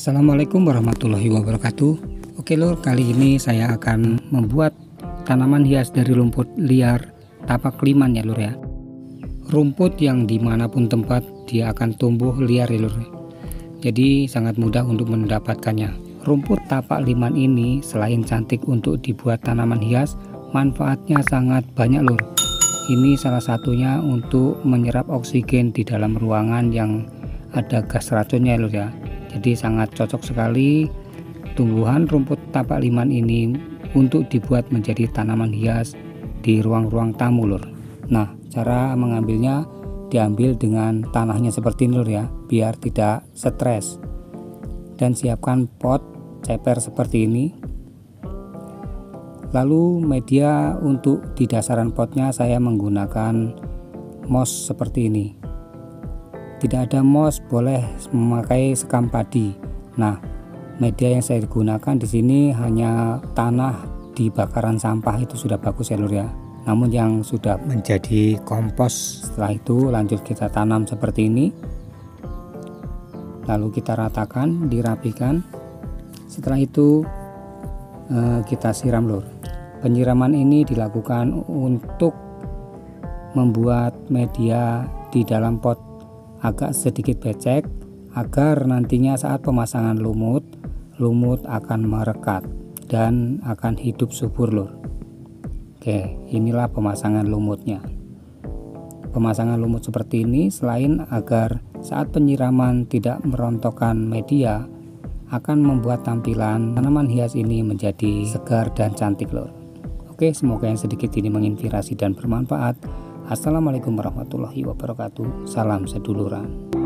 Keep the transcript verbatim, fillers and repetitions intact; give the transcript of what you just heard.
Assalamualaikum warahmatullahi wabarakatuh. Oke lur, kali ini saya akan membuat tanaman hias dari rumput liar tapak liman ya lur ya. Rumput yang dimanapun tempat dia akan tumbuh liar ya lur. Jadi sangat mudah untuk mendapatkannya. Rumput tapak liman ini selain cantik untuk dibuat tanaman hias, manfaatnya sangat banyak lur. Ini salah satunya untuk menyerap oksigen di dalam ruangan yang ada gas racunnya ya lur ya. Jadi sangat cocok sekali tumbuhan rumput tapak liman ini untuk dibuat menjadi tanaman hias di ruang-ruang tamu lur. Nah, cara mengambilnya diambil dengan tanahnya seperti ini lur ya, biar tidak stres. Dan siapkan pot ceper seperti ini. Lalu media untuk di dasaran potnya saya menggunakan moss seperti ini. Tidak ada moss boleh memakai sekam padi. Nah, media yang saya gunakan di sini hanya tanah di bakaran sampah, itu sudah bagus ya lur ya. Namun yang sudah menjadi kompos, setelah itu lanjut kita tanam seperti ini. Lalu kita ratakan, dirapikan. Setelah itu eh, kita siram lur. Penyiraman ini dilakukan untuk membuat media di dalam pot agak sedikit becek agar nantinya saat pemasangan lumut lumut akan merekat dan akan hidup subur lur. Oke, inilah pemasangan lumutnya. Pemasangan lumut seperti ini selain agar saat penyiraman tidak merontokkan media, akan membuat tampilan tanaman hias ini menjadi segar dan cantik lur. Oke, semoga yang sedikit ini menginspirasi dan bermanfaat. Assalamualaikum warahmatullahi wabarakatuh. Salam seduluran.